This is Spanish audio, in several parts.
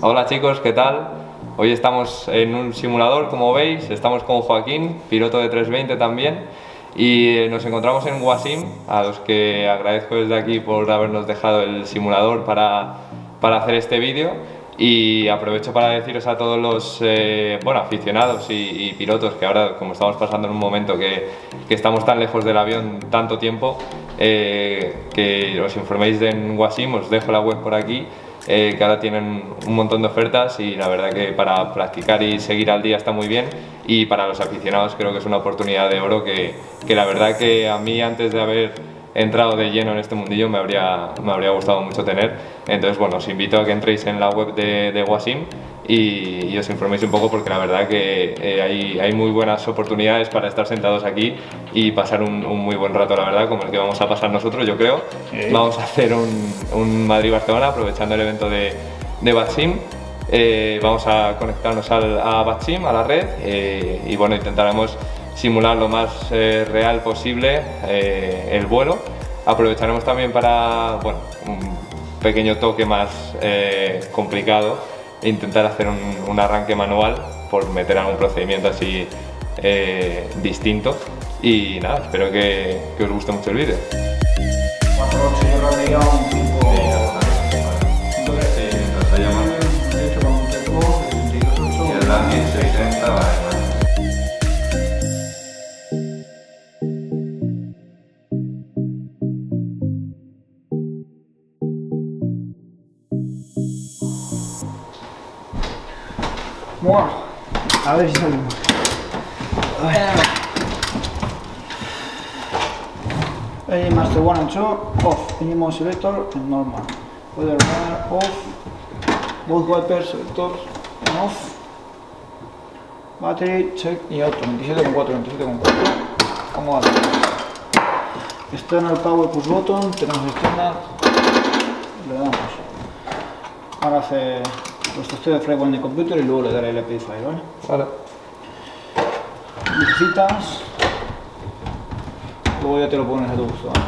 Hola chicos, ¿qué tal? Hoy estamos en un simulador, como veis, estamos con Joaquín, piloto de 320 también, y nos encontramos en Wasim, a los que agradezco desde aquí por habernos dejado el simulador para hacer este vídeo. Y aprovecho para deciros a todos los aficionados y pilotos que ahora, como estamos pasando en un momento que estamos tan lejos del avión tanto tiempo, que os informéis en Wasim. Os dejo la web por aquí, que ahora tienen un montón de ofertas y la verdad que para practicar y seguir al día está muy bien, y para los aficionados creo que es una oportunidad de oro que la verdad que a mí, antes de haber entrado de lleno en este mundillo, me habría gustado mucho tener. Entonces, bueno, os invito a que entréis en la web de Wasim y os informéis un poco, porque la verdad que hay muy buenas oportunidades para estar sentados aquí y pasar un muy buen rato, la verdad, como el que vamos a pasar nosotros, yo creo. Vamos a hacer un Madrid-Barcelona aprovechando el evento de BatSim. Vamos a conectarnos a BatSim, a la red, y bueno, intentaremos simular lo más real posible el vuelo. Aprovecharemos también para, bueno, un pequeño toque más complicado, intentar hacer un arranque manual por meter algún procedimiento así distinto. Y nada, espero que os guste mucho el vídeo. Wow. A ver si salimos. Master 1 and 2, off. Minimum selector and normal. Weather bar, off. Both wipers, selectors, and off. Battery, check y auto. 27.4, 27.4. ¿Cómo va? External power push button. Tenemos estándar. Le damos. Ahora hace los testeos de frecuencia en el computer y luego le daré el API file, ¿vale? Vale. Necesitas. Luego ya te lo pones a tu gusto, ¿vale?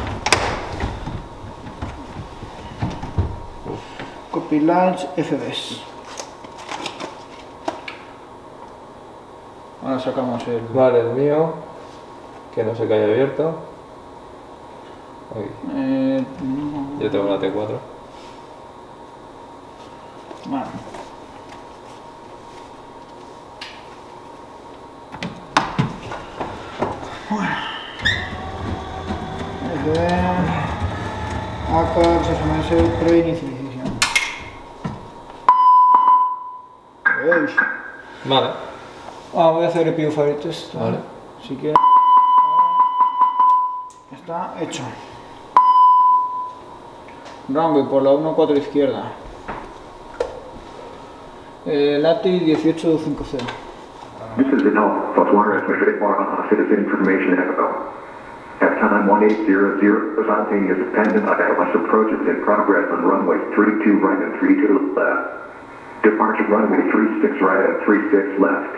Copy large FBs. Ahora sacamos el... Vale, el mío. Que no se caiga abierto. No. Yo tengo la T4. Vale. Bueno, acá se me hace preinicialización. Vale. Voy a hacer el PU Fire Test. Vale. Si quieres. Está hecho. Runway por la 1-4 izquierda. Lati 18250. This is enough for one specific citizen information info. At time 1800, Byzantine is dependent on Airbus approaches in progress on runway 32 right and 32 left. Departure runway 36 right and 36 left.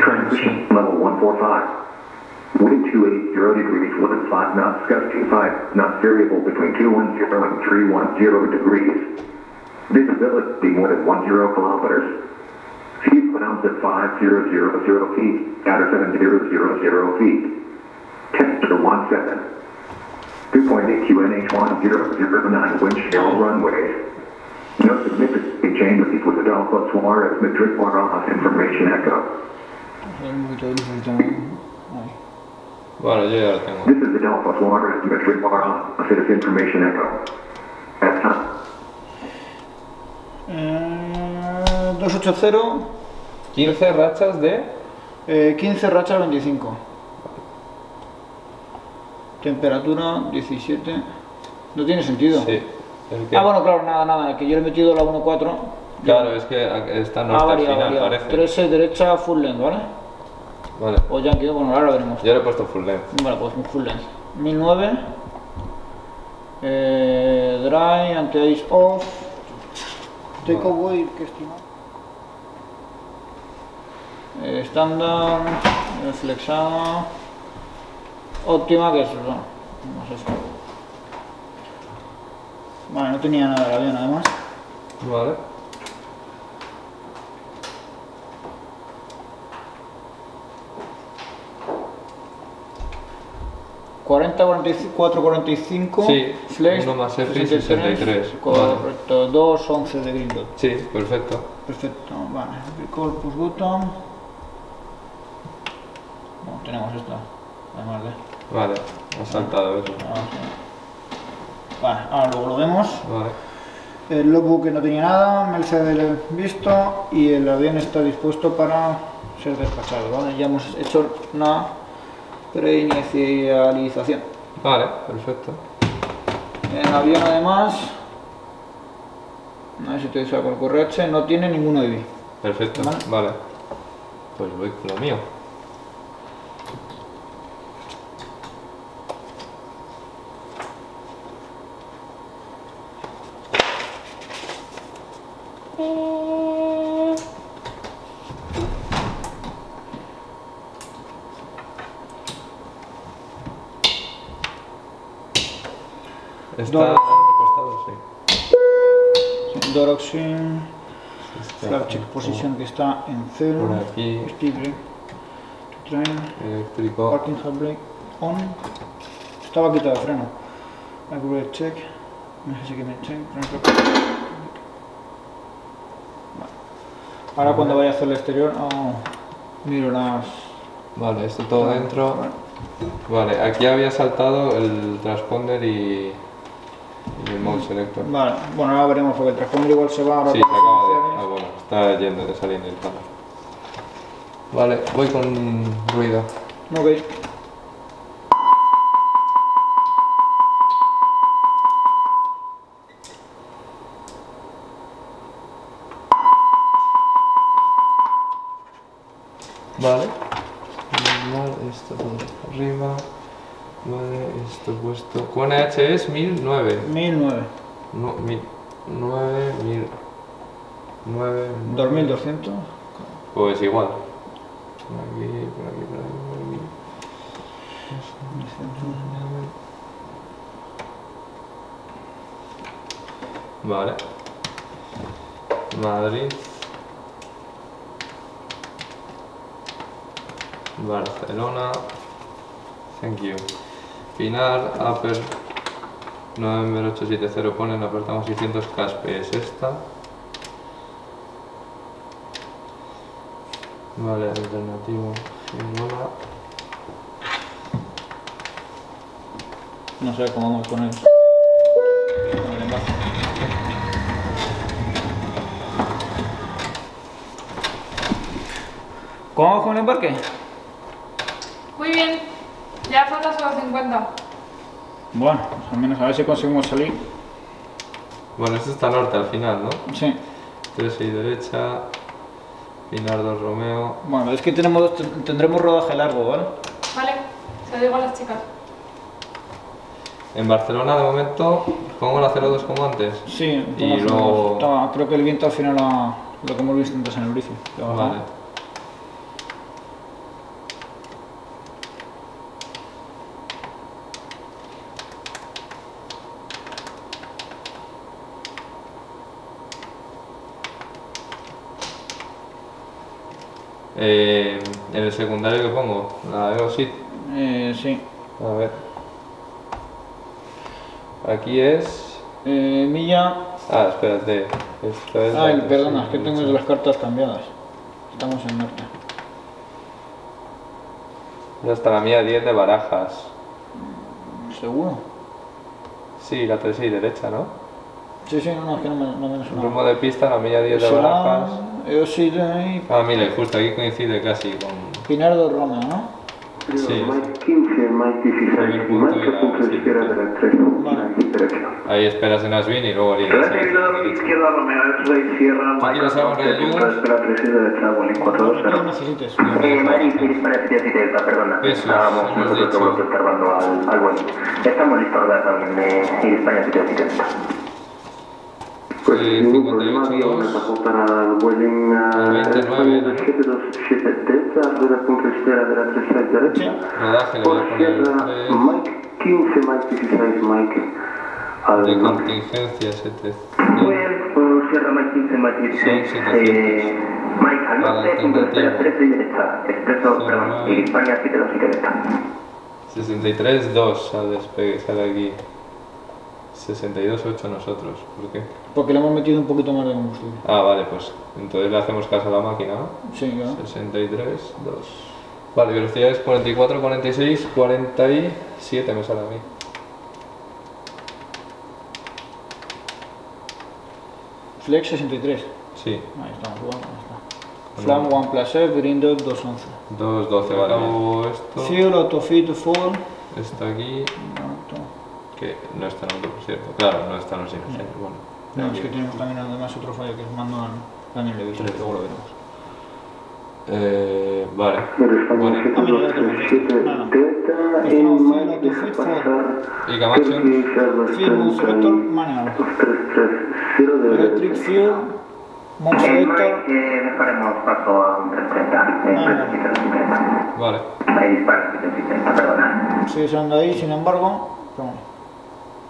Transition level 145. Wind 280 degrees, 1 and 5 knots, gust 25 knots, variable between 210 and 310 degrees. Visibility more than 10 kilometers. Feet pronounced at 5000 feet, outer 7000 feet. Temperature 17. 2.8 QNH 1009 wind shell runways. No significant changes with the Delta Suarez Madrid Barajas information echo. This is the Delta Suarez Madrid Barajas information echo. At time. 280, 15 rachas de 15 rachas 25. Temperatura 17. No tiene sentido. Sí, que... bueno, claro, nada, que yo le he metido la 1.4. Claro, es que esta no está final, parece. 13 derecha full length, ¿vale? Vale. O ya han quedado, bueno, ahora lo veremos. Yo le he puesto full length. Vale, pues full length. 1009. Dry, anti-ice off. Take away, que estima. Estándar, flexada, óptima, que es eso, no sé eso. Vale, no tenía nada del avión además. Vale. 40, 44, 45, sí, flex, 1 más EFI, 63, correcto, 2, 11 de grindot. Sí, perfecto. Perfecto, vale, corpus button. Bueno, tenemos esto, además de... Vale, ha saltado eso. Ah, sí. Vale, ahora luego lo vemos. Vale. El logbook no tenía nada, Mercedes visto y el avión está dispuesto para ser despachado, ¿vale? Ya hemos hecho una preinicialización. Vale, perfecto. El avión además, a ver si te saco el correo, no tiene ningún IBI. Perfecto, ¿vale? Vale. Pues voy con lo mío. Está recostado, sí. Doroxin, flagship position que está en cero. Por aquí. Stible. Eléctrico. Parking hard brake on. Estaba quitado de freno. Accurate check. No sé si que me check. Ahora cuando vaya hacia el exterior, miro las... Vale, esto todo dentro. Vale, aquí había saltado el transponder y el mode selector. Vale, bueno, ahora veremos porque el transponder igual se va ahora. Sí, se acaba de... Ah, bueno, está yendo de salir del panel. Vale, voy con ruido. Ok. Vale, esto por arriba, vale, esto puesto. Con H es 1009. 1009. No, 1009, 1009. 2200. Pues igual. Por aquí, por aquí, por aquí, por aquí. Vale. Madrid. Barcelona, thank you. Pinar, upper 9870, ponen, apartamos 600, Caspe es esta. Vale, alternativo, Girona. No sé cómo vamos con eso. ¿Cómo vamos con el embarque? Muy bien, ya falta solo 50. Bueno, pues al menos a ver si conseguimos salir. Bueno, esto está norte al final, ¿no? Sí. 3 y derecha, Pinar 2 Romeo. Bueno, es que tendremos rodaje largo, ¿vale? Vale, se lo digo a las chicas. En Barcelona de momento pongo la 02 como antes. Sí, y luego... creo que el viento al final lo que hemos visto antes en el briefing. Vale. ¿En el secundario que pongo? ¿La EOSIT? Sí. A ver. Aquí es... milla... Ah, espérate. Esto es... Ay, perdona, es que tengo las cartas cambiadas. Estamos en norte. Ya está la mía 10 de Barajas. ¿Seguro? Sí, la 3 y derecha, ¿no? Sí, sí, no, es que no me suena. Rumbo de pista, la milla 10 de Barajas. EOSIT ahí... Ah, mire, justo aquí coincide casi con... Pinar de Roma, ¿no? Sí. Ahí esperas en Asbin y luego Elisa. ¿Tú quieres algo de ayuda? No necesites. Eso, hemos dicho. Estamos listos de España 770. Pues ningún problema, había una pasó para el Vueling a 7270, rueda puntería de la 36 derecha, por tierra Mike 15, Mike 16, Mike al de contingencia 7. Por tierra Mike 15, Mike 16, Mike al norte, puntería 13 derecha, expreso, perdón, y España 7270. 63.2 al despegue, sale aquí. 62.8 nosotros, ¿por qué? Porque le hemos metido un poquito más de combustible. Ah, vale, pues entonces le hacemos caso a la máquina, ¿no? Sí, claro. 63.2. Vale, velocidades 44, 46, 47 me sale a mí. Flex 63. Sí. Ahí estamos, bueno, ahí está. Flam 1+F, Grindel 2.11. 2.12, vale. Hago esto. Fuel, autofit, full. Está aquí. Que no está en otro, por cierto. Claro, no está en los ingenieros. No. Bueno. No, es que tenemos también además otro fallo que es manual. También lo he visto, luego lo veremos. Vale. Bueno. Ah, mira, ya tenemos esto. Ah, no. Y Camacho. Fuel, Moon Selector, manual. Electric Fuel, Moon Selector. Me faremos paso a un 330. Vale. Ahí dispara, 330, perdona. Sigue sonando ahí, sin embargo.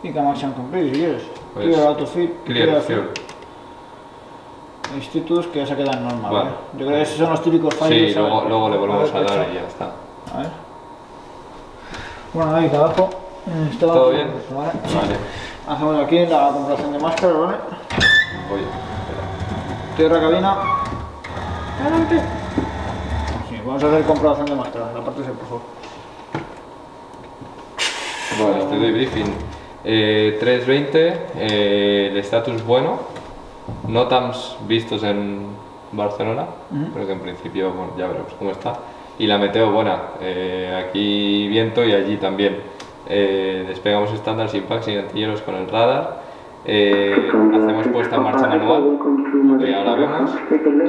Y que marchan cumplidos, si quieres. Clear autofit, clear fuel. Institutos que ya se quedan normal, vale. Yo creo que esos son los típicos fallos. Sí, luego le volvemos a dar y ya está. A ver. Bueno, ahí abajo. ¿Todo bien? Vale. Vale. Hacemos aquí la comprobación de máscara, ¿vale? Oye, espera. Tierra cabina. Adelante. Sí, vamos a hacer comprobación de máscara, la parte se por favor. Bueno, te doy briefing. 320, el estatus bueno, no TAMS vistos en Barcelona, pero que en principio bueno, ya veremos cómo está. Y la meteo buena, aquí viento y allí también. Despegamos estándar sin packs, sin antihielos con el radar. Hacemos puesta en marcha manual, que ahora vemos.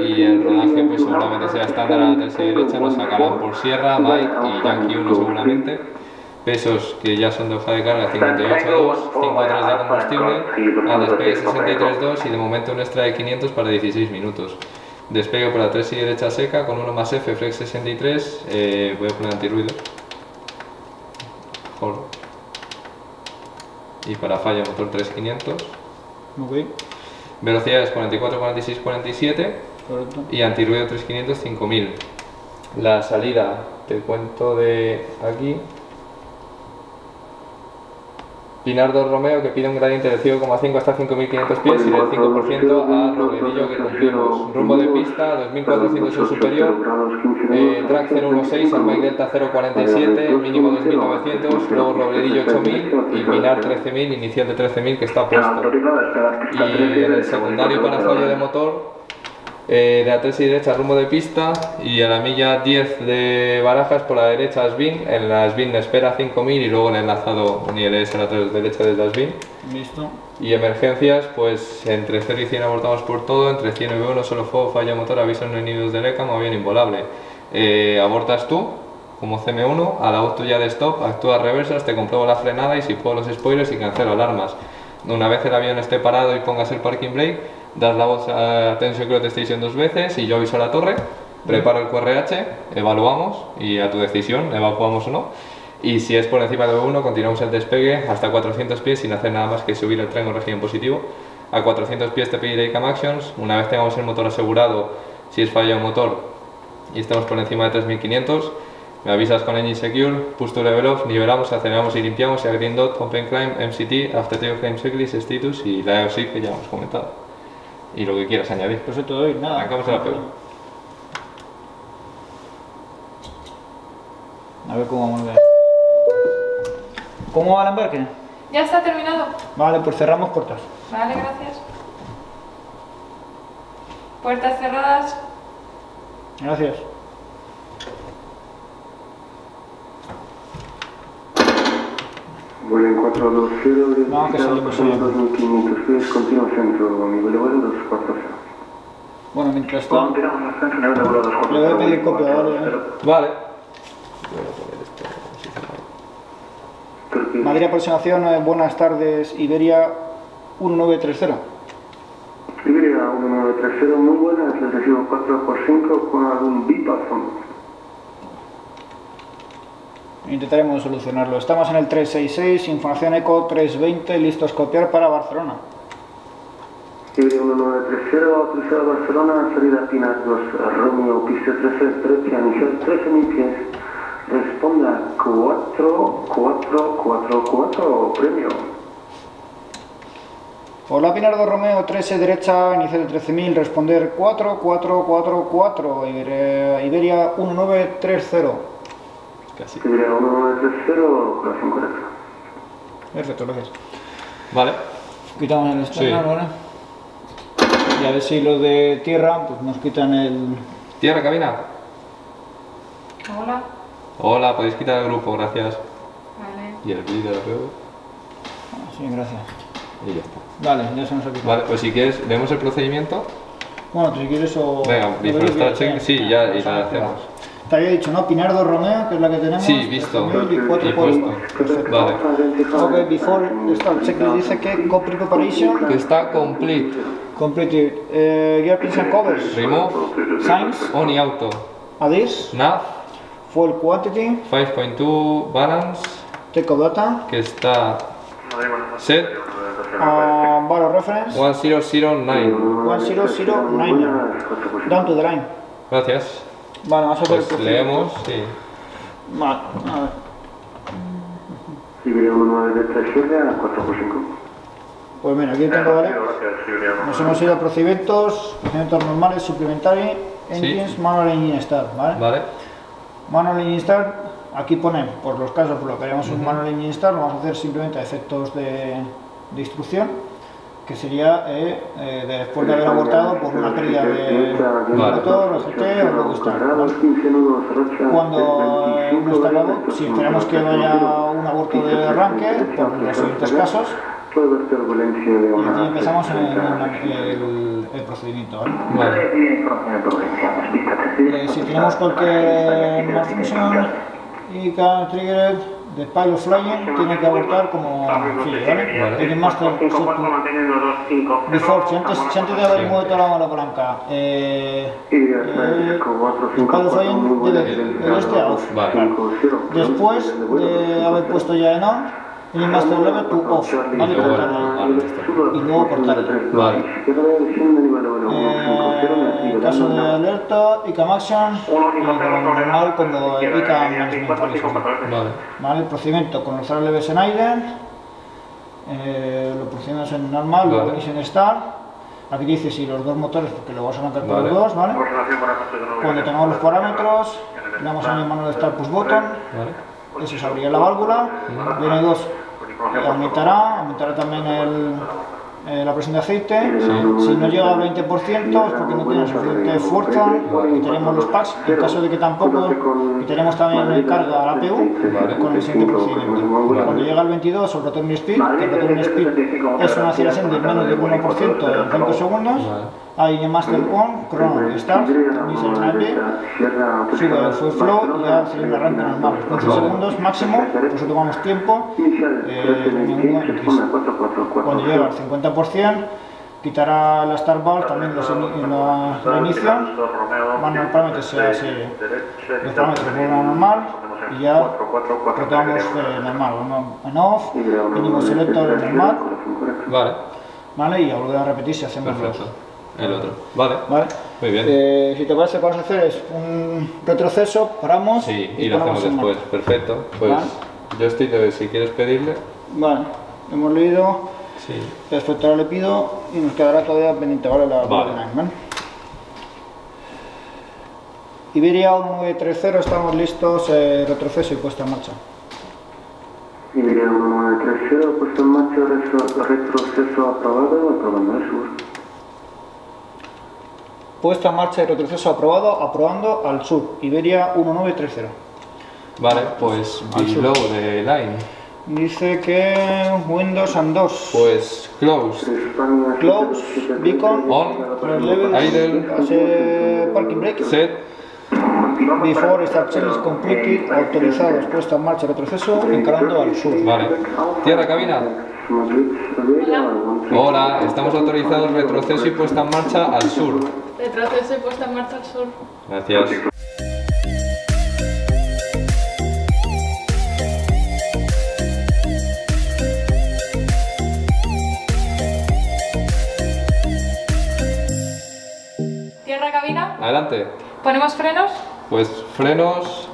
Y el rodaje pues seguramente sea estándar a la tercera y derecha, nos sacarán por Sierra, Mike y Yankee 1 seguramente. Pesos que ya son de hoja de carga 58.2, 5.3 de combustible, al despegue 63.2 y de momento un extra de 500 para 16 minutos. Despegue para 3 y derecha seca con 1+F, flex 63, voy a poner antirruido. Y para falla motor 3500. Okay. Velocidades 44, 46, 47. Correcto. Y antirruido 3500, 5000. La salida, te cuento de aquí. Pinar 2 Romeo que pide un gradiente de 5,5 hasta 5.500 pies y del 5% a Robledillo que cumplimos. Rumbo de pista 2.400 o superior, track 016, al Mike Delta 047, mínimo 2.900, luego Robledillo 8.000 y Pinar 13.000, inicial de 13.000 que está puesto. Y en el secundario para fallo de motor, de A3 y derecha rumbo de pista y a la milla 10 de Barajas por la derecha Asbin, en la Asbin espera 5.000 y luego le he enlazado un ILS a la derecha desde Asbin. Listo. Y emergencias, pues entre 0 y 100 abortamos por todo, entre 100 y 1 solo fuego, falla motor, aviso en nidos de LECAM o avión involable. Abortas tú, como CM1, a la voz tuya de stop, actúas reversas, te compruebo la frenada y si puedo los spoilers y cancelo alarmas. Una vez el avión esté parado y pongas el parking brake, das la voz a Attention Crew Station 2 veces y yo aviso a la torre, preparo el QRH, evaluamos y a tu decisión, evacuamos o no. Y si es por encima de B1, continuamos el despegue hasta 400 pies sin hacer nada más que subir el tren con régimen positivo. A 400 pies te pediré Cam Actions, una vez tengamos el motor asegurado, si es falla un motor y estamos por encima de 3500, me avisas con Engine Secure, push to level off, nivelamos, aceleramos y limpiamos, y a Green Dot, Open Climb, MCT, After Takeoff Climb Checklist, Status y la EOSIC que ya hemos comentado. Y lo que quieras añadir. Pues eso te doy, nada. Acabamos de la peor. A ver cómo vamos a ver. ¿Cómo va el embarque? Ya está terminado. Vale, pues cerramos cortas. Vale, gracias. Puertas cerradas. Gracias. Vuelen 420, no, que salimos a 2.500 pies, continuo centro, nivel de vuelo 240. Bueno, mientras tanto, le voy a pedir copia, ¿vale? Vale. Madrid aproximación, buenas tardes, Iberia 1930. Iberia 1930, muy buena, les recibo 4x5 con algún bip al fondo. Intentaremos solucionarlo. Estamos en el 366, información ECO 320, listos copiar para Barcelona. Iberia 1930, autorizado Barcelona, salida Pinar 2, Romeo, pista 13, 13, inicial 13.000 pies, responda 4444 premio. Hola Pinar de Romeo 13 derecha, inicio de 13.000, responder 4444 Iberia 1930. Casi. Iberia 1930, corazón correcto. Perfecto, gracias. Vale. Quitamos el estándar ahora. Y a ver si lo de tierra, pues nos quitan el... Tierra, cabina. Hola. Hola, podéis quitar el grupo, gracias. Vale. Y el vídeo, sí, gracias. Y ya está. Vale, ya se nos ha quitado. Vale, pues si quieres, vemos el procedimiento. Bueno, pues si quieres o... Venga, disfrutar check, sí, ya y la hacemos. Te había dicho, ¿no? Pinardo Romeo, que es la que tenemos. Sí, visto. Y 4 por... Vale. Ok, before start check nos dice que complete preparation. Que está complete. Completed. Gearpins and covers. Remove. Signs. On y auto. Addis. Nav. Fuel quantity. 5.2 balance. Take of data. Que está... Set. Valor reference. 1009. 1009. Down to the line. Gracias. Vale, vamos a hacer pues leemos, sí. Vale, a ver. Iberia 1937 a las 4x5. Pues mira, aquí tengo, ¿vale? Nos hemos ido a procedimientos normales, supplementary, engines, sí. Manual engine start, ¿vale? Vale. Manual engine start, aquí ponen, por los casos por lo que haríamos un manual engine start, lo vamos a hacer simplemente a efectos de instrucción, que sería después de haber abortado por una pérdida de motor, OGT o lo que está. Cuando uno está hablando, si esperamos que vaya un aborto de arranque, por los siguientes casos, y empezamos el procedimiento, ¿vale? Vale. Si tenemos cualquier malfunción y cada trigger de Pile of Flying tiene que abortar como file, ¿vale? Tiene Master Before, si antes de haber movido toda la palanca, Pile of Flying debe este off. Después de haber puesto ya en on, tiene Master Lever to off, ¿vale? Y luego cortarlo. Vale. En caso de alerta, ICAM Action, y lo normal cuando el ICAM Management. Vale. Vale, el procedimiento con los leves en aire, lo procedimos en normal, vale. Lo ponéis en start. Aquí dice si los dos motores, porque lo vas a marcar con los dos, ¿vale? Cuando tengamos los parámetros, le damos a mi mano de start push button, vale. Eso se abrirá la válvula, viene dos, aumentará también el... la presión de aceite, sí. Si no llega al 20% es porque no tiene suficiente fuerza, quitaremos los packs, en caso de que tampoco, quitaremos también carga a la APU, vale. Con el siguiente procedimiento. Vale. Cuando llega al 22 sobre el return speed, que el return speed es una aceleración del menos del 1% en 5 segundos, ahí en Master On, Chrono, Start, Nissan Snapby, sube el full flow y ya sería un arranque normal. 15 segundos máximo, pues tomamos tiempo, cuando llega al 50%, quitará la Start Ball, también los reinicio, van al parámetro, los parámetros vuelven a normal y ya rotamos normal, en off, mínimo selector normal, vale, y a volver a repetir si hacemos los... El otro. Vale. Muy bien. Si te parece, lo que vamos a hacer es un retroceso, paramos. Sí, y lo hacemos después. Perfecto. Pues yo estoy de ver si quieres pedirle. Vale, hemos leído. Sí. Perfecto, ahora le pido y nos quedará todavía pendiente. Vale, la coordenada, ¿vale? Iberia 1930, estamos listos. Retroceso y puesta en marcha. Iberia 1930, puesta en marcha, retroceso aprobado o aprobando el sur. Puesta en marcha y retroceso aprobado, aprobando al sur, Iberia 1930. Vale, pues below the line. Dice que Windows and 2. Pues close, beacon, on, levels, idle, parking brake, set, before start change completed, autorizados, puesta en marcha y retroceso, encarando al sur. Vale, tierra cabina. Hola, estamos autorizados retroceso y puesta en marcha al sur. Retroceso y puesta en marcha al sur. Gracias. Tierra cabina. Adelante. ¿Ponemos frenos? Pues frenos.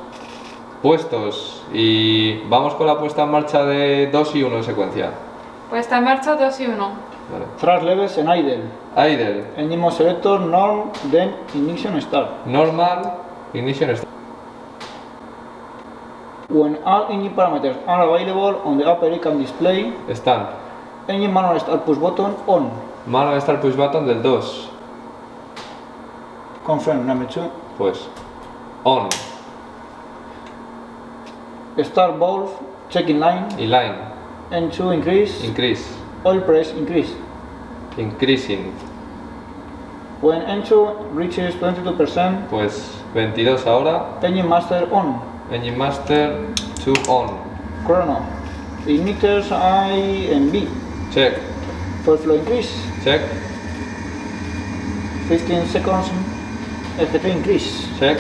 puestos y vamos con la puesta en marcha de 2 y 1 en secuencia. Puesta en marcha 2 y 1. Vale. Thrust levels en idle. Idle. Engine selector, norm, then ignition start. Normal, ignition start. When all engine parameters are available on the upper can display. Start. Engine manual start push button on. Manual start push button del 2. Confirm number 2. Pues. On. Start valve, check in line. In line. And to increase. Increase. Oil press increase. Increasing. When N2 reaches 22%. Pues 22 ahora. Engine master on. Engine master to on. Chrono. Igniters I and B. Check. Full flow increase. Check. 15 seconds. FT increase. Check.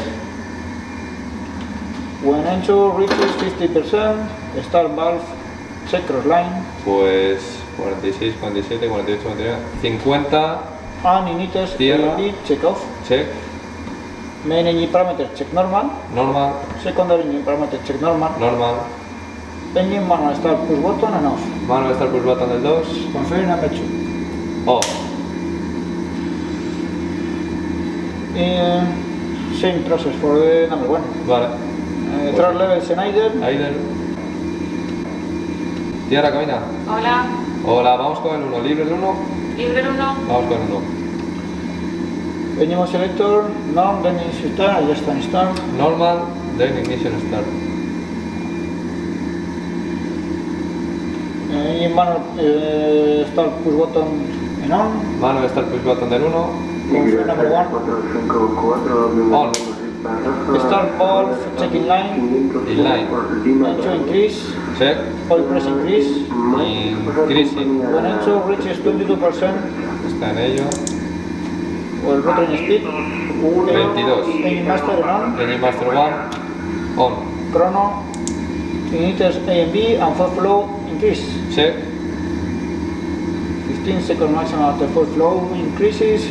When N2 reaches 50%, start valve, check cross line. Pues 46, 47, 48, 49, 50. And initers LD, check off. Check. Main engine parameter, check normal. Normal. Secondary engine parameter, check normal. Normal. Engine manual start push button and off. Manual start push button del 2. Confirm number 2. Off. And same process for the number 1. Vale. Thrust levels en idle. Tierra, camina. Hola. Hola, vamos con el 1. ¿Libre el 1? Libre el 1. Vamos con el 1. Venimos selector, norm, then ignition start, adjust and start. Normal, then ignition start. Engine manual start push button en on. Manual start push button del 1. Confirm number 1. On. Start valve, check in line. In line. N2 increase. Check. Oil press increase. Increasing. When N2 reaches 22%. Está en ello. Well, rotor speed. 22. Engine master on. Engine master 1. On. Chrono. Initers A and B and full flow increase. Check. 15 seconds maximum after full flow increases.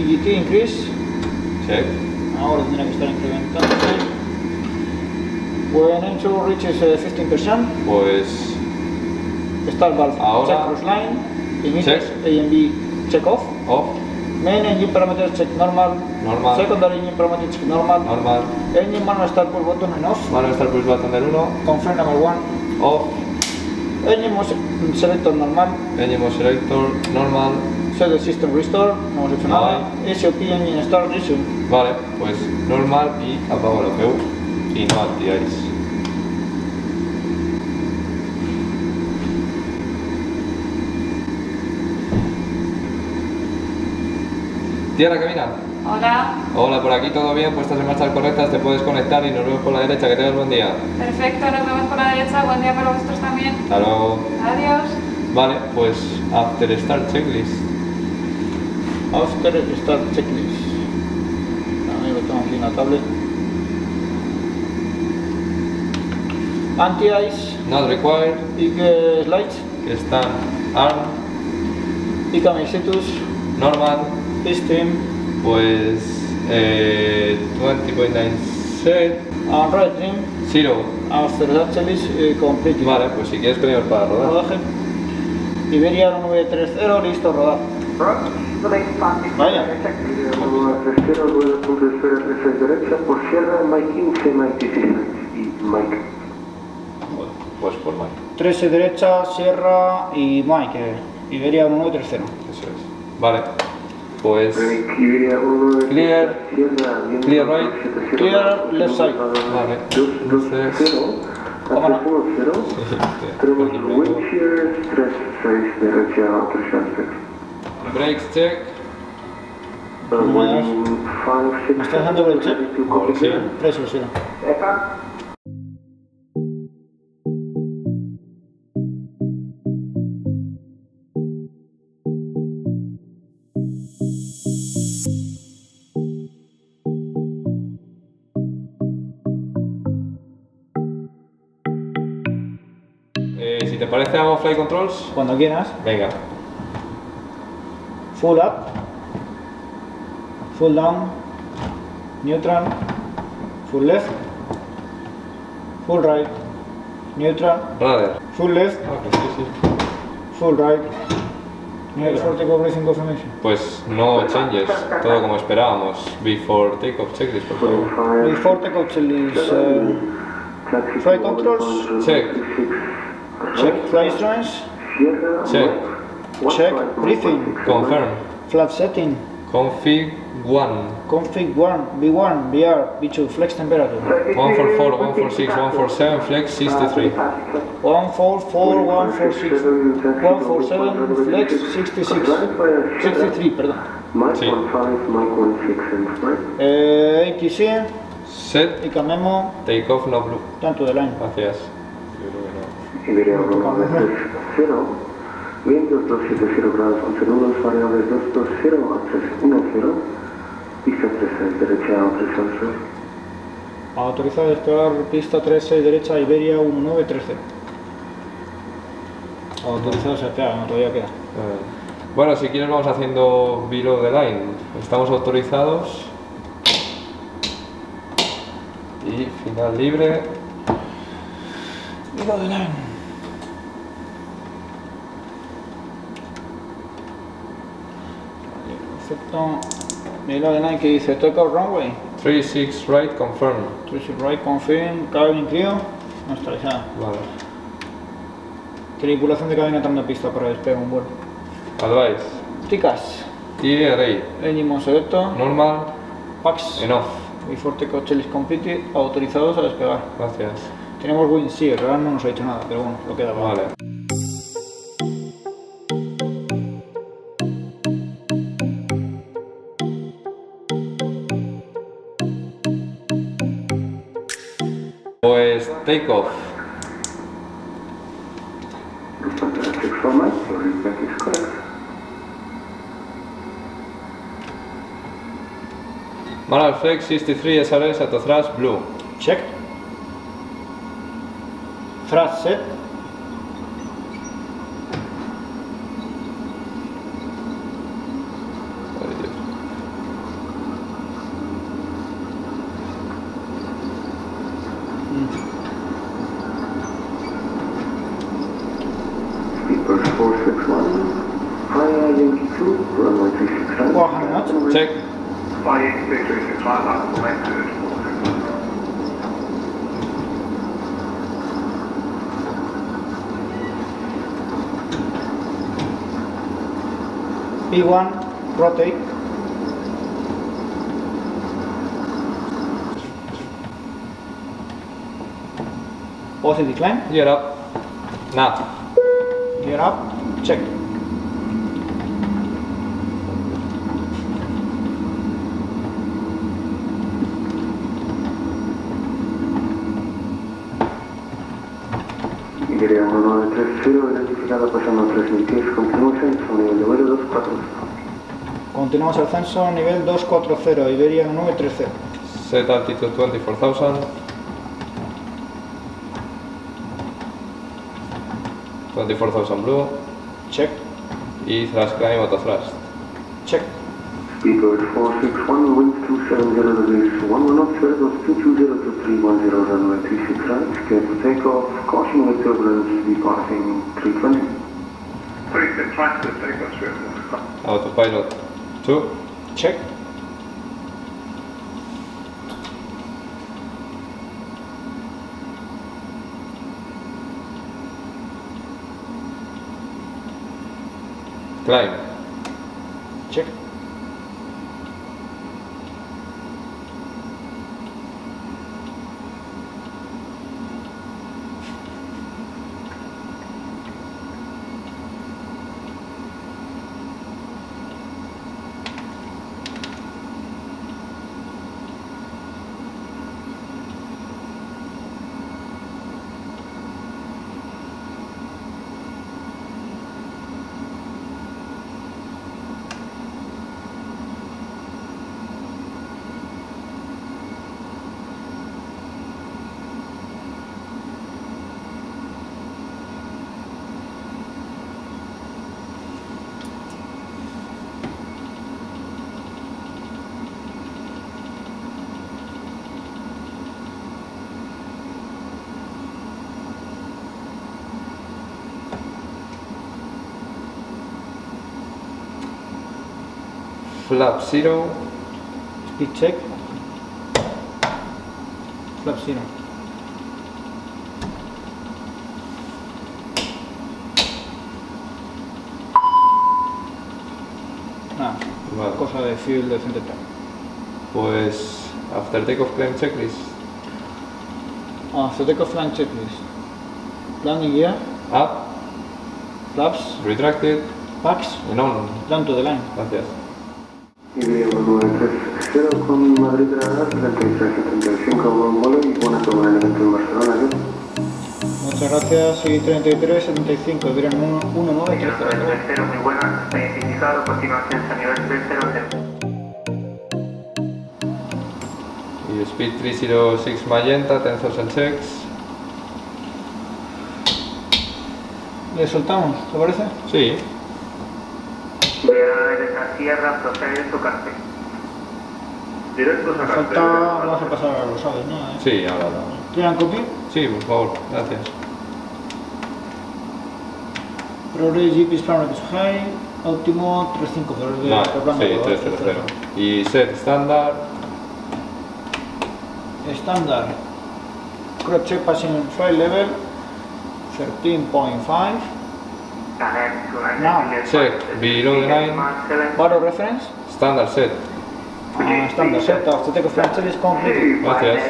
EGT increase. Check. Ahora tendrá que estar incrementándose. When N2 reaches 15%, pues start valve, ahora, check cross line, initers A and B, check off. Off. Main engine parameter, check normal. Normal. Secondary engine parameter, check normal. Normal. Engine manual start push button and off. Manual start push button del 1. Confirm number 1. Off. Engine selector normal. Engine selector normal. Set the system restore, no hemos hecho nada. SOP engine start resume. Vale, pues normal y apago la PU y no activáis. Tierra, camina. Hola. Hola, por aquí todo bien, puestas en marchas correctas, te puedes conectar y nos vemos por la derecha, que tengas buen día. Perfecto, nos vemos por la derecha, buen día para vosotros también. Hasta luego. Adiós. Vale, pues after start checklist. After start checklist. Ahí lo tengo aquí en la tablet. Anti-ice. Not required. Ike slides. Que están arm. Ike amicitus. Normal. System. Pues 20.9 set. And red trim. 0. After that checklist complete. Vale, pues si quieres pedir para rodaje. Iberia 930, listo, rodar. Vaya. Pues por Mike. 13 derecha, Sierra y Mike. Iberia 1930. Eso es. Vale. Pues. Clear. Clear right. Clear left side. Vale. Entonces. Vámonos. Brakes check. ¿Me estás dando break check? Sí. Preso, sí. Si te parece, hago flight controls. Cuando quieras. Venga. Full up, full down, neutral, full left, full right, neutral, full left, full right. Before take off confirmation. Pues no changes, todo como esperábamos. Before take off checklist, por favor. Before take off checklist, flight controls. Check. Check flight instruments. Check. Check briefing. Confirm. Flap setting. Config 1. Config 1, B1, BR, B2, flex temperature. 144, 146, 147, flex 63. 144, 146, 147, flex 66. 63, perdón. Sí. ATC. Set. Y cambiamos. Take off, no blue. Tanto de line. Gracias. Yo creo que no. Iberia 1, 22, 270 grados, 11 nudos, variables 220 a 310, pista 36, derecha a 311. Autorizado despegar pista 36, derecha Iberia 1930. Autorizado se pega, no todavía queda. Bueno, si quieres vamos haciendo below the line. Estamos autorizados. Y final libre. Below the line. Excepto mira de line que dice take off runway 36 right confirm 36 right confirm cabin crew no está avisada. Vale. Tripulación de cabina entrando a pista para despegar un vuelo. Advice. Ticas. TIE array. Engine selecto. Normal. Pax. Enough. Before take off checklist completed. Autorizados a despegar. Gracias. Tenemos wind shear, ahora no nos ha dicho nada, pero bueno, lo queda para. Vale. Pues take off. Manual flex 63 SRS at the thrust blue. Check. Thrust set. Check. P1, rotate. Positive climb. Gear up. Now. Gear up. Check. Iberia 1930, identificada pasando 3010, continuamos en nivel nivel 240. Continuamos al censo nivel 240, Iberia 1930. Set altitude 24,000. 24,000 blue. Check. Y thrust climb auto thrust. Check. Speedbird 461, wind 270 degrees, 110 circles, 220 to 310 runway 36 right, schedule takeoff, caution with turbulence, departing 320. 36 right to takeoff, sure. Autopilot 2. Check. Climb. Check. flap 0, speed check, flap 0. Nada, vale. Cosa de fuel de central. Pues after takeoff climb checklist. After takeoff climb checklist. Landing gear. Up. Flaps. Retracted. Packs. No. Down to the line. Gracias. Iberia 1930 con Madrid-Barcelona, 3375, buen vuelo y buena toma de evento en Barcelona. Muchas gracias, y 3375, Iberia 1930. Muy buena, está indicado, continuación a nivel 300. Y speed 306 Magenta, 10,000 checks. ¿Le soltamos, te parece? Sí. Tierra procedente Caspe. Directos a Caspe. Falta... Vamos a pasar a los aves, ¿no? Sí, ahora lo. ¿Quieren copiar? Sí, por favor, gracias. Progress GP is planned high, óptimo 350 de programa. Sí, 300. Y set estándar. Estándar. Crop check passing flight level 13.5. Now, check below the line. Borrow reference. Standard set. Standard set. After takeoff climb check is completed. Gracias.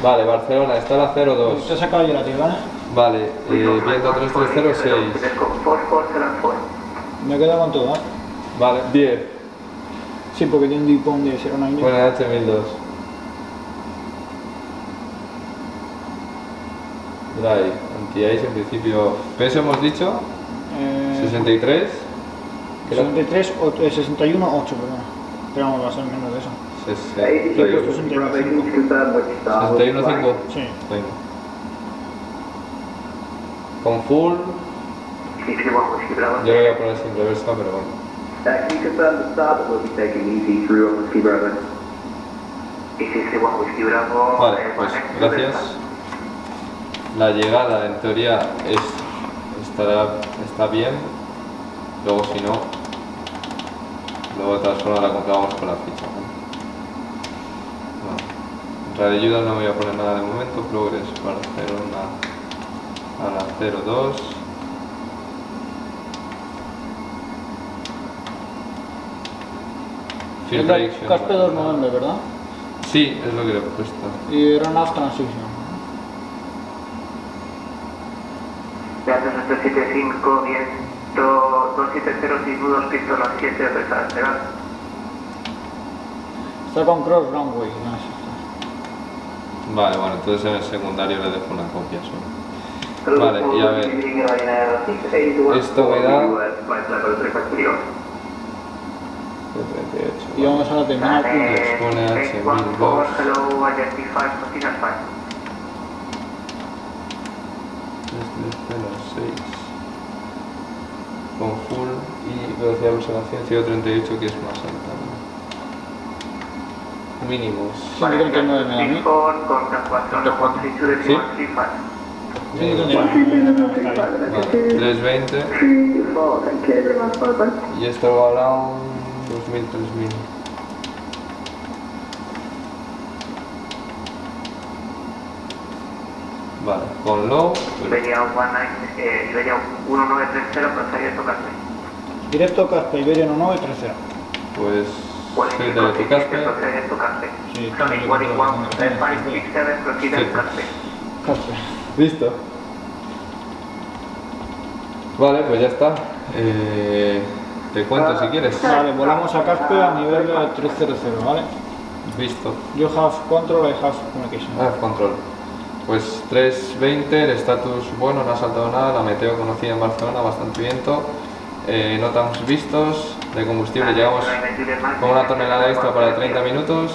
Vale, Barcelona, está la 02. Te he sacado yo la tira, ¿vale? Vale, viento 3306. Me he quedado con todo, ¿eh? Vale, 10. Sí, porque tiene un dipón de 09. Bueno, H1002. Drive, anti-ice en principio. ¿Peso hemos dicho? 63. 63, 61, 8, perdón. Pero vamos, va a ser menos de eso. 61.5. Sí. Venga. Con full. Yo voy a poner sin reversa, pero bueno. Vale, pues gracias. La llegada en teoría está bien. Luego si no, luego de todas formas la compramos con la ficha. Para ayuda no voy a poner nada de momento. Progress para hacer una a la 02. Caspe 2.9, ¿verdad? Sí, es lo que le he puesto. Y Aeronaf Transition. 275, viento 270, nudos, pistola 7, pesada lateral. Está con cross runway, no. Vale, bueno, entonces en el secundario le dejo una copia solo. Vale, y a ver... Esto me da... 38. Y vamos a la terminal. Expone H1002. con full y velocidad de observación 138, que es más alta, ¿no? Mínimos. Vale, con ¿320? Sí, y esto valdrá un 2000, 3000. Vale, con low. Iberia 1930, pero está directo Caspe. Directo Caspe, Iberia 1930. Pues. Soy de Caspe. Sí, está bien. Caspe. Listo. Vale, pues ya está. Te cuento si quieres. Vale, volamos a Caspe a nivel 300, ¿vale? Visto. Yo have control, I have communication. I have control. Pues 320, el estatus bueno, no ha saltado nada, la meteo conocida en Barcelona, bastante viento, no estamos vistos, de combustible llegamos con una tonelada extra para 30 minutos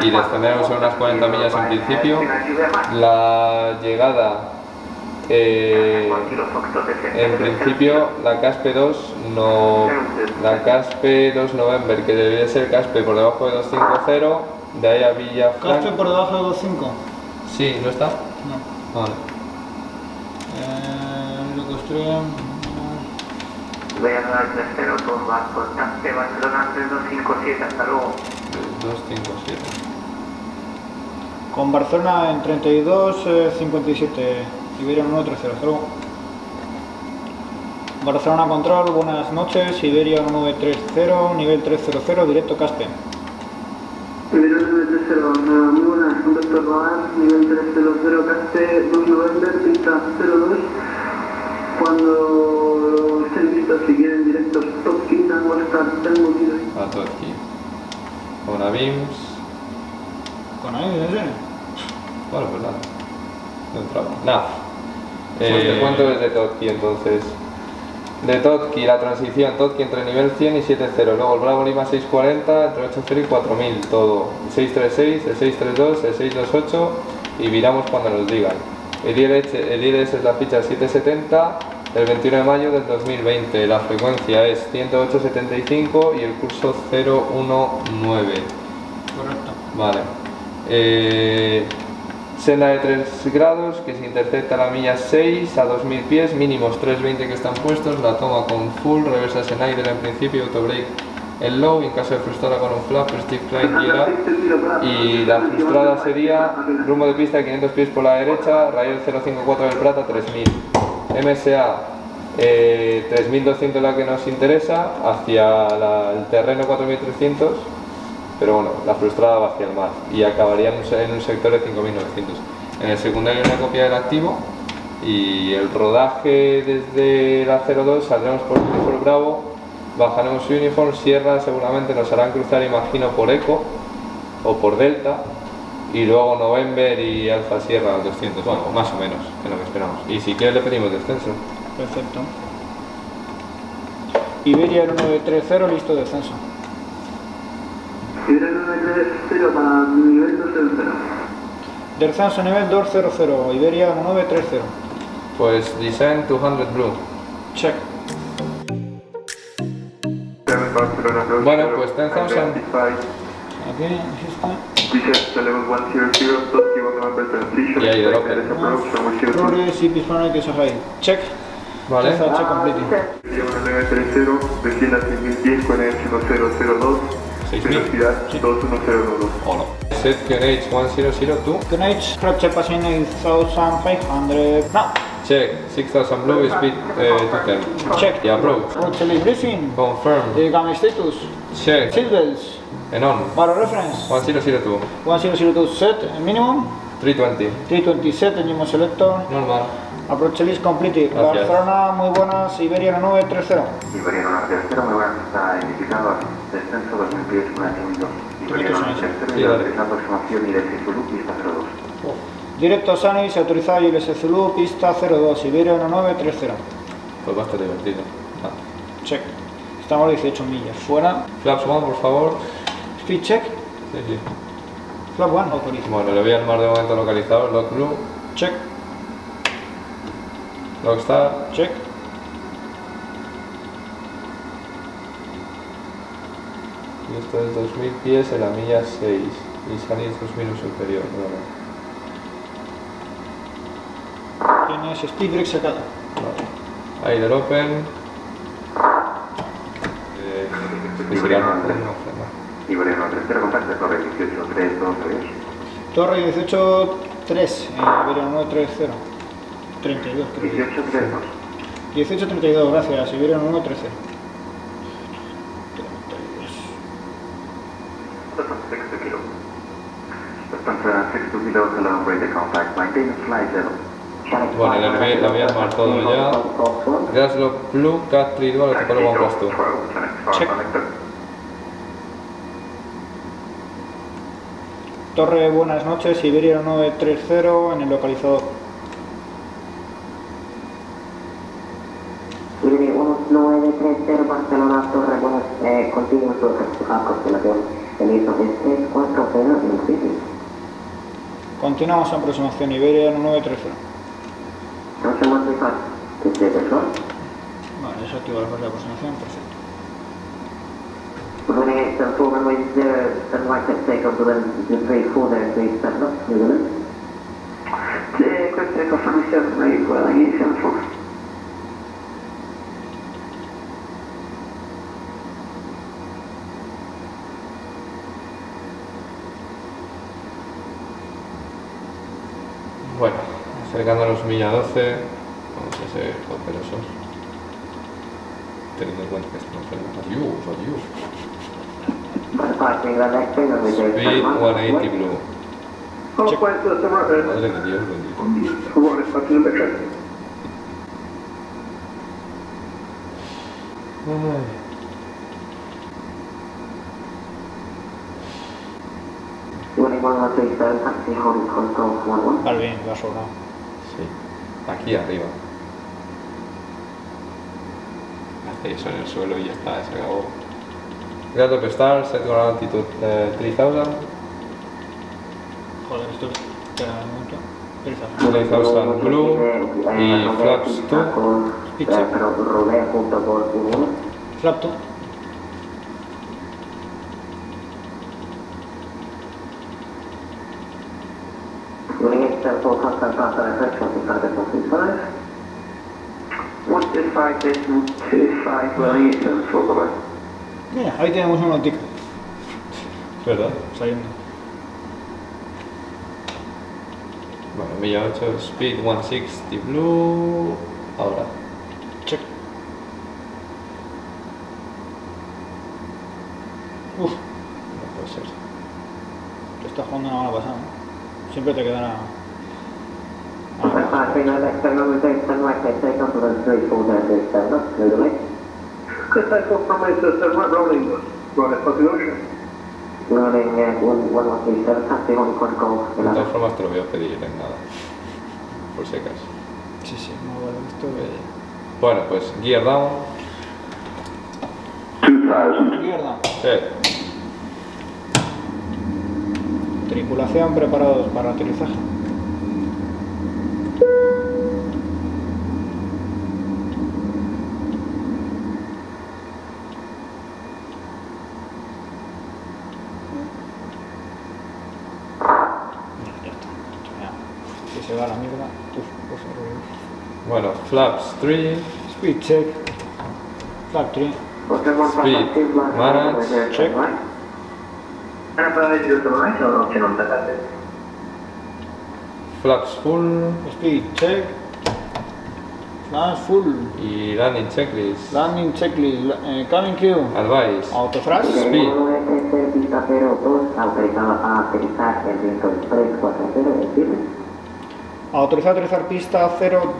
y descenderemos a unas 40 millas en principio. La llegada, en principio la Caspe 2 no, la Caspe 2 November, que debería ser Caspe por debajo de 250, de ahí a Villafranca. ¿Caspe por debajo de 250? Sí, ¿no está? No. Vale. Lo construyen. Voy a dar 3-0 por Barcelona 3257, hasta luego. 257. Con Barcelona en 3257, Iberia 130, hasta luego. Barcelona control, buenas noches, Iberia 930, nivel 300, directo Caspe. Iberia 930, muy buenas, un vector radar, nivel 300, Caspe 2 November, pista 02. Cuando estén listos, si quieren, directos, top kit, tango hasta tango kit. A todo aquí. Con ABIMS. ¿Con ABIMS, en serio? Bueno, pues nada. No entraba. Nada. Te cuento desde Totki entonces. De Totki, la transición Totki entre nivel 100 y 70, luego el Bravo Lima 640, entre 80 y 4000, todo. El 636, el 632, el 628 y viramos cuando nos digan. El ILS es la ficha 770 del 21 de mayo del 2020, la frecuencia es 108.75 y el curso 019. Correcto. Vale. Senda de 3 grados que se intercepta a la milla 6 a 2000 pies, mínimos 320 que están puestos, la toma con full, reversas en idle en principio, autobreak en low, en caso de frustrada con un flap, Steve Klein guiará y la frustrada sería rumbo de pista 500 pies por la derecha, radial 054 del Prat a 3000, MSA 3200 la que nos interesa, hacia el terreno 4300. Pero bueno, la frustrada va hacia el mar y acabaría en un sector de 5900. En el secundario una copia del activo y el rodaje desde la 02 saldremos por Uniform Bravo, bajaremos Uniform, Sierra seguramente nos harán cruzar, imagino, por Eco o por Delta y luego November y Alfa Sierra al 200, bueno, más o menos, es lo que esperamos. Y si quieres le pedimos descenso. Perfecto. Iberia 930, listo descenso. Iberia 930 para nivel 200. Descenso nivel 200, Iberia 930. Pues design 200 blue. Check. Bueno, pues descenso. Okay, y ahí drop. Progress y pismano que se high. Check. Vale. Check complete. Iberia 930, vecina 6010 con el 5002. 2102. Set QNH 1002. QNH, crop check passing 8500. Now. Check 6000 blue speed to turn. Check. The approach. Route briefing. Confirm. The incoming status. Check. Seatbelts. And on. Para reference. 1002. 1002 set minimum. 320 set, mismo selector. Normal. Approach list completed. Gracias. Barcelona, muy buenas, Iberia 930. Iberia 930, muy buenas, está indicado descenso 2000 pies, 1 segundo. Iberia 930, la aproximación ILS Zulu, pista 02. Directo Sanis, autorizado ILS Zulu, pista 02, Iberia 930. Pues bastante divertido. Ah. Check. Estamos a 18 millas, fuera. Flaps 1, por favor. Speed check. Sí, sí. Flap 1, autorizado. Bueno, le voy a armar de momento localizado, lock blue. Check. Logstar. Check. y esto es 2000 pies en la milla 6 y salís 2000 superior. Bueno. Tienes speed break sacado. Vale. Aider open. Iberia 1-3, Iberia 1-3-0, comparte el torre 18-3-2-3. Torre 18-3, Iberia 1-3-0. 32, creo. 18-3-2. 18-32, gracias, Iberia 1-3-0. Bueno, la voy a armar todo ya. Gaslo, plug, cat, tridual, que lo han puesto. Check. Torre, buenas noches, Iberia 930 en el localizador. Iberia 1930, Barcelona, Torre, buenas, continuo su aproximación. Continuamos en aproximación, Iberia 930. Vale, desactivamos la aproximación, perfecto. Bueno, acercándonos milla 12, vamos a ser cautelosos, teniendo en cuenta que estamos frenando. Adiós. Speed 180 blue. Madre de Dios, bendito. Vale, bien, va sobrado. Sí, aquí arriba. Hace eso en el suelo y ya está, se acabó. Grado de pestar, set con la altitud 3000. Joder, esto queda mucho. 3000 blue y flaps 2. Flap 2. Mira, ahí tenemos un notico. ¿Verdad? Saliendo. Bueno, milla 8, speed 160 blue. Ahora. Check. Uff. No puede ser. Te estás jugando una mala pasada, ¿no? Siempre te quedará. De todas formas te lo voy a pedir en nada, por si acaso. Sí, sí, no, bueno, esto es... Bueno, pues gear down. 2000. Gear down. Sí. Tripulación, preparados para aterrizaje. Bueno, flaps 3, speed check, flap 3, speed manage, check. Flaps full, speed check, flaps full. Y landing checklist. Landing checklist, cabin crew. Advice. Autothrust. Speed. Autorizado a aterrizar pista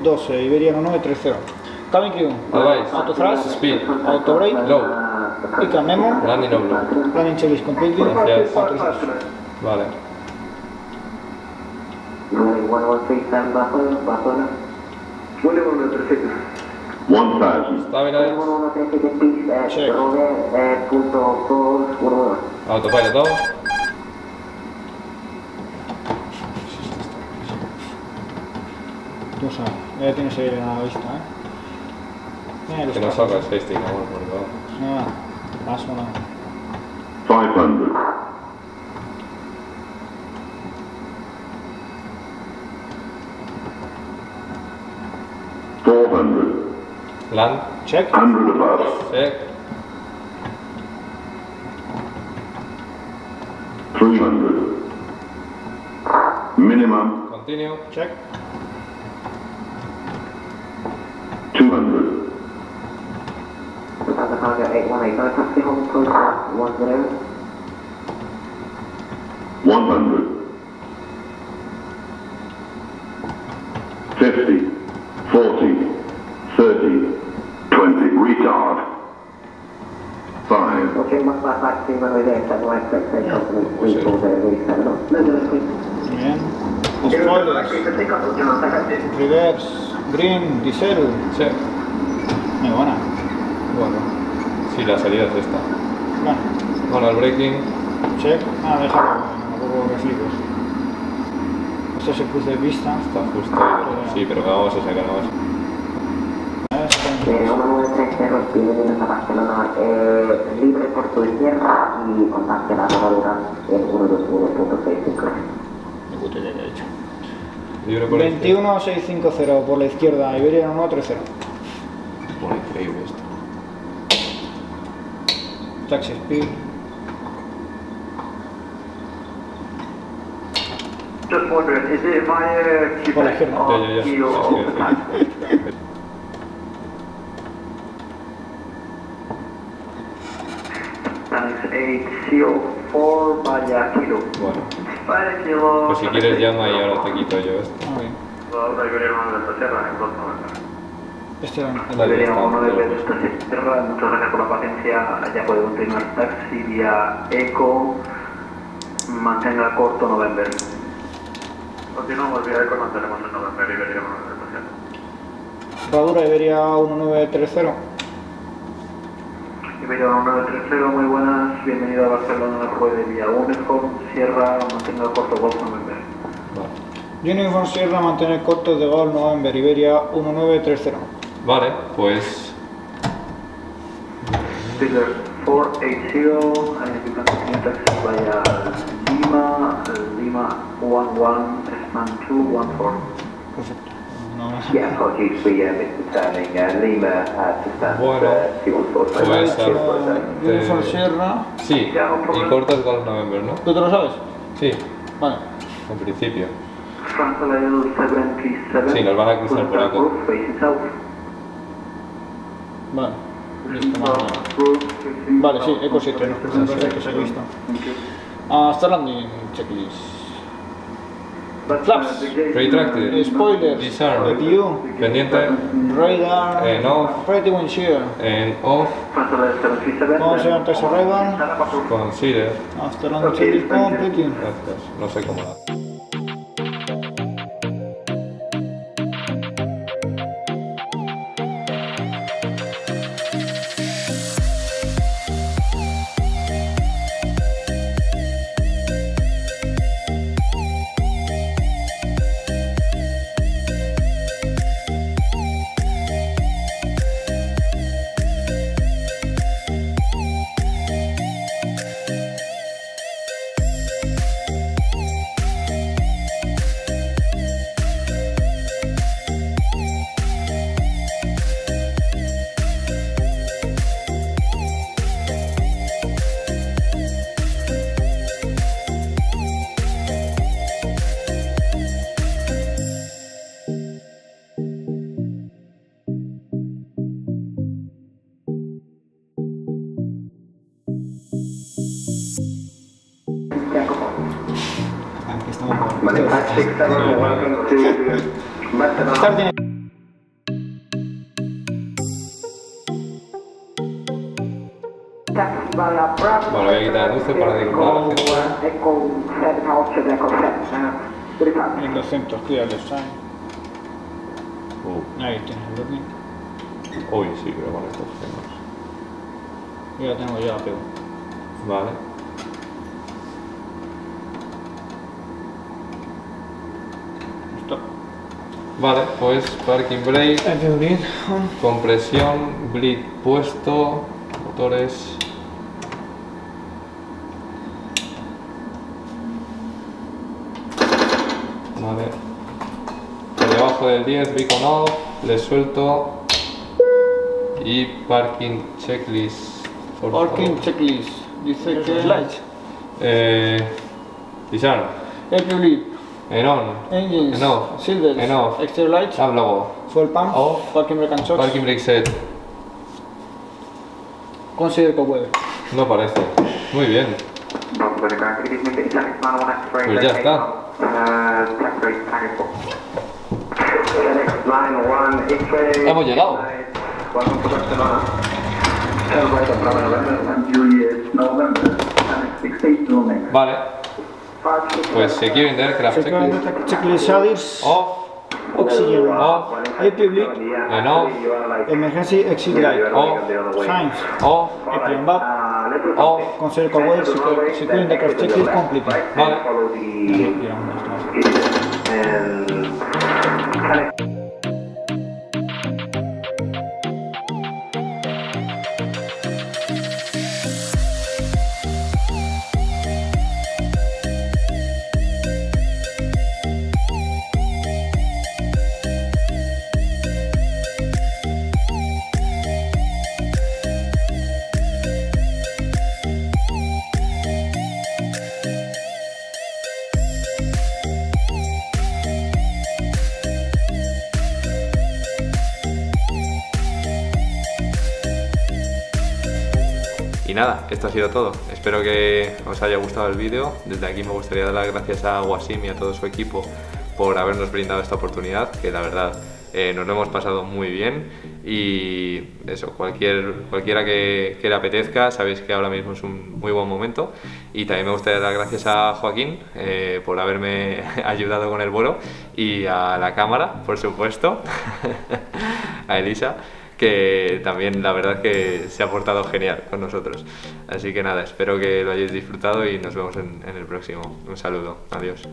012, Iberia 1930. Cabin crew. Advice. Autothrust. Speed. Autobrake. Low. Pica memo. Landing no blow. Landing checklist completed. Vale. Stabilize. Check. Autopilot off. Tú sabes, ya tienes ahí la vista, ¿eh? Que no salga el 6, por favor. Nada, más o menos. Land, check. 100 above. Check. 300. Minimum. Continue, check. 200. Tango 8189, taxi home close at 10. 100. 50, 40, 30, 20, retard. 5. Okay, what's that back to when we're there? Set my expectations and we pulled it and we set it up. No, no, please. Bien. Postpone. Reverse. Green. Diesel. Check. Muy buena. Bueno. Sí, la salida es esta. Bueno. Bueno, el braking. Check. Ah, déjalo. Tampoco que flipes. Esto se cruce de pista, está justo ahí, sí, pero vamos a sacar más. Vienes a Barcelona, libre por tu izquierda y contacte la rodadura en 121.65. 21650 por la izquierda, Iberia en 130. Bueno, increíble esto. Taxi speed. Just wondering, is it via Quebec or Kilo or the time? That's 8CO4 via Kilo. Bueno. Via Kilo. Pues si quieres llama y ahora te quito yo esto. Ah, bien. La Iberia 1 de esta tierra, en este era la Iberia 1 de esta tierra, muchas gracias por la paciencia. Ya puede continuar taxi vía Eco. Mantenga corto November. Continuamos, vía Eco, mantenemos el November, Iberia 1930. Rodadura, Iberia 1930. Iberia 1930, muy buenas, bienvenido a Barcelona, Robledillo, Uniform, Sierra, mantenga corto, Golf November. Vale. Uniform, Sierra, mantener corto de Golf November, Iberia 1930. Vale, pues... Dealer 480, taxi vaya Lima, Lima 11, Span 214. Perfecto. No me sale. Bueno, pues Uniform Sierra. Sí, y cortas Golf November, ¿no? ¿Tú te lo sabes? Sí. Vale. En principio. Sí, nos van a cruzar por acá. Vale. Listo, más vale, sí, Eco 7, listo. Hasta landing, checklist. Flaps. Retracted. Spoilers. Disarm. Review. Pendiente. Radar. En off. Pretty wind shear. En off. Vamos a hacer arrival. Consider. Hasta landing, checklist completing. Gracias, no sé cómo dar. Starting. Bueno, voy a quitar luces para degradar la gente. 1200, cuidado, ¿sabes? Ahí tienes el bloque. Uy, sí, pero con estos tenemos. Yo la tengo, yo la pego. Vale. Vale, pues parking brake, compresión, bleed puesto, motores. Vale. Por debajo del 10, beacon off, le suelto. Y parking checklist. Parking checklist. Dice que... Slides. Design. Every leap. Enon. Engines. Enough. Silvers. Enough. Exterior lights. Tab logo. Fuel pump. Off. Parking brake and shocks. Parking brake set. Considero que puede. No parece. Muy bien. Pues ya está. Hemos llegado. Vale. Pues se quiere vender craft checklist. Off. Oxygen. Off. Public. And off. Emergency exit light. Off. Signs. Off. Airplane map. Off. Consider cover. Securing the craft checklist completed. Vale. Y nada, esto ha sido todo. Espero que os haya gustado el vídeo. Desde aquí me gustaría dar las gracias a Wasim y a todo su equipo por habernos brindado esta oportunidad, que la verdad nos lo hemos pasado muy bien. Y eso, cualquiera que le apetezca, sabéis que ahora mismo es un muy buen momento. Y también me gustaría dar las gracias a Joaquín por haberme ayudado con el vuelo, y a la cámara, por supuesto, a Elisa, que también la verdad que se ha portado genial con nosotros. Así que nada, espero que lo hayáis disfrutado y nos vemos en el próximo. Un saludo, adiós.